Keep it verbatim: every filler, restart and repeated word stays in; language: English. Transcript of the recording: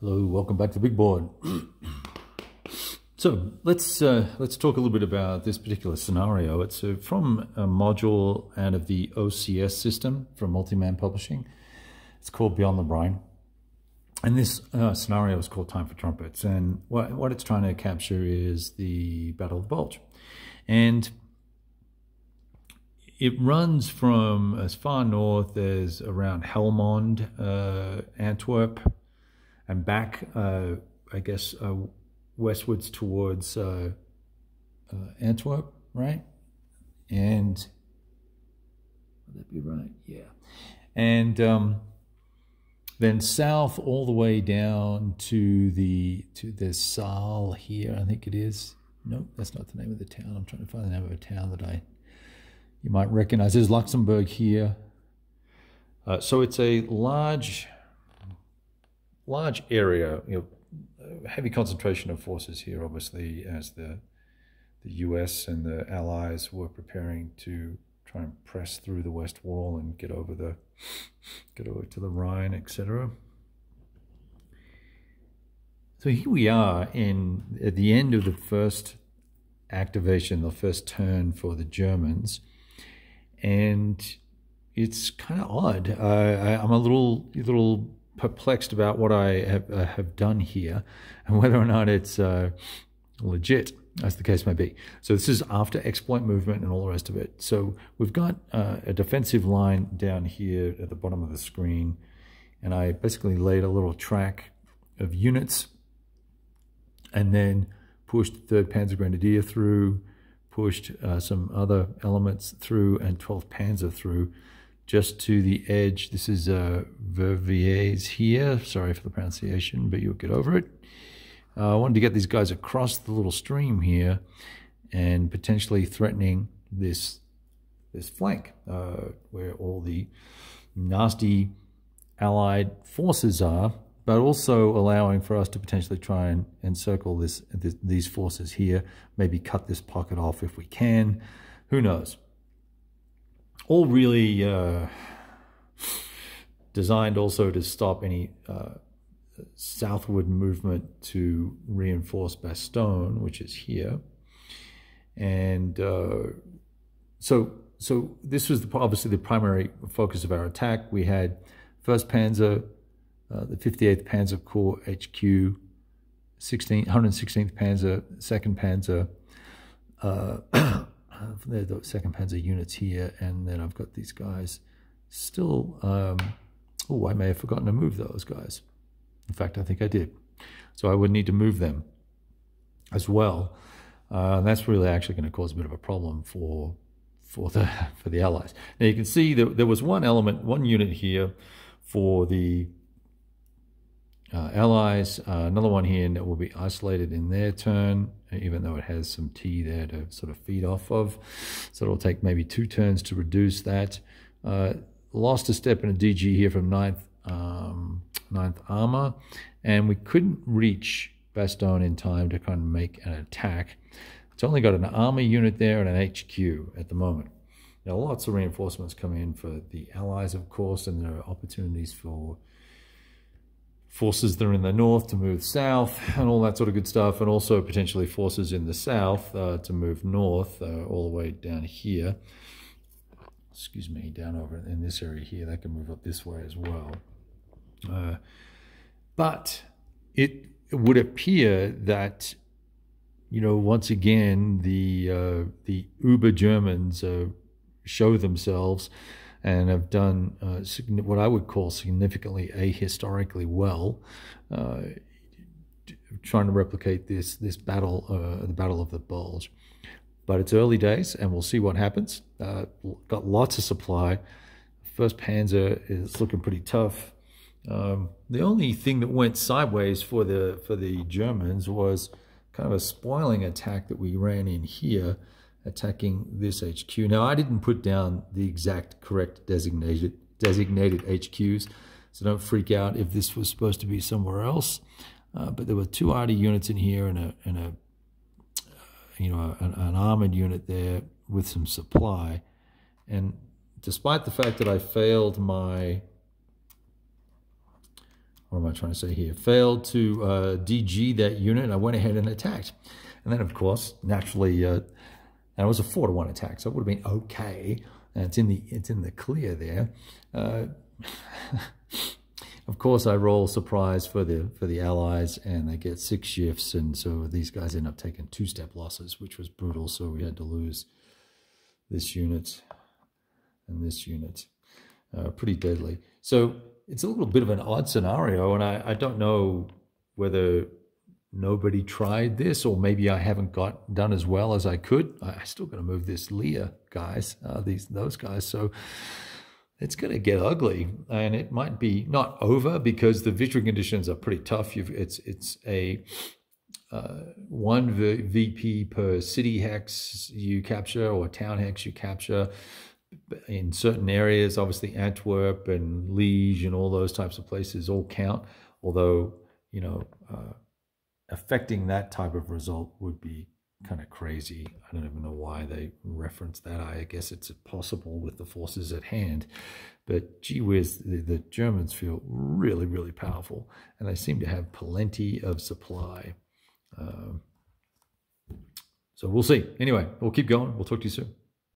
Hello, welcome back to Big Board. So let's uh, let's talk a little bit about this particular scenario. It's uh, from a module out of the O C S system from Multiman Publishing. It's called Beyond the Rhine, and this uh, scenario is called Time for Trumpets. And what what it's trying to capture is the Battle of the Bulge, and it runs from as far north as around Helmond, uh, Antwerp, and back, uh, I guess, uh, westwards towards uh, uh, Antwerp, right? And would that be right? Yeah. And um, then south all the way down to the to the Saal here, I think it is. Nope, that's not the name of the town. I'm trying to find the name of a town that I you might recognize. There's Luxembourg here. Uh, so it's a large. large area, you know, heavy concentration of forces here, obviously, as the the U S and the Allies were preparing to try and press through the West Wall and get over the get over to the Rhine, et cetera. So here we are in at the end of the first activation, the first turn for the Germans, and it's kind of odd. Uh, I, I'm a little little. perplexed about what I have, uh, have done here and whether or not it's uh, legit, as the case may be. So this is after exploit movement and all the rest of it. So we've got uh, a defensive line down here at the bottom of the screen, and I basically laid a little track of units and then pushed third Panzer Grenadier through, pushed uh, some other elements through, and twelfth Panzer through. Just to the edge, this is uh, Verviers here. Sorry for the pronunciation, but you'll get over it. Uh, I wanted to get these guys across the little stream here and potentially threatening this, this flank uh, where all the nasty Allied forces are, but also allowing for us to potentially try and encircle this, this, these forces here, maybe cut this pocket off if we can. Who knows? All really uh, designed also to stop any uh, southward movement to reinforce Bastogne, which is here. And uh, so, so this was the, obviously the primary focus of our attack. We had first Panzer, uh, the fifty-eighth Panzer Corps H Q, one hundred sixteenth Panzer, second Panzer, uh, they're the second Panzer units here, and then I've got these guys still. Um, oh, I may have forgotten to move those guys. In fact, I think I did. So I would need to move them as well. Uh, and that's really actually going to cause a bit of a problem for for the for the Allies. Now you can see that there was one element, one unit here for the uh, Allies. Uh, another one here that will be isolated in their turn, even though it has some T there to sort of feed off of. So it'll take maybe two turns to reduce that. Uh, lost a step in a D G here from ninth, um, ninth Armour, and we couldn't reach Bastogne in time to kind of make an attack. It's only got an army unit there and an H Q at the moment. Now, lots of reinforcements come in for the Allies, of course, and there are opportunities for forces that are in the north to move south and all that sort of good stuff, and also potentially forces in the south uh, to move north uh, all the way down here. Excuse me, down over in this area here. That can move up this way as well. Uh, but it would appear that, you know, once again, the, uh, the uber Germans uh, show themselves and have done uh, what I would call significantly ahistorically well, uh, trying to replicate this this battle, uh, the Battle of the Bulge. But it's early days, and we'll see what happens. Uh, got lots of supply. First Panzer is looking pretty tough. Um, the only thing that went sideways for the for the Germans was kind of a spoiling attack that we ran in here, attacking this H Q. Now, I didn't put down the exact correct designated designated H Qs, so don't freak out if this was supposed to be somewhere else. Uh, but there were two arty units in here and a and a you know an, an armored unit there with some supply. And despite the fact that I failed my what am I trying to say here? Failed to uh, D G that unit, and I went ahead and attacked. And then, of course, naturally, uh, and it was a four to one attack, so it would have been okay. And it's in the it's in the clear there. Uh, Of course, I roll surprise for the for the Allies, and they get six shifts, and so these guys end up taking two-step losses, which was brutal, so we had to lose this unit and this unit. Uh, pretty deadly. So it's a little bit of an odd scenario, and I, I don't know whether nobody tried this, or maybe I haven't got done as well as I could. I, I still got to move this Lear guys, uh, these those guys, so... It's going to get ugly, and it might be not over because the victory conditions are pretty tough. You've, it's it's a uh, one v VP per city hex you capture, or town hex you capture in certain areas. Obviously, Antwerp and Liège and all those types of places all count, although, you know, uh, affecting that type of result would be kind of crazy. I don't even know why they reference that. I guess it's possible with the forces at hand. But gee whiz, the, the Germans feel really, really powerful. And they seem to have plenty of supply. Um, so we'll see. Anyway, we'll keep going. We'll talk to you soon.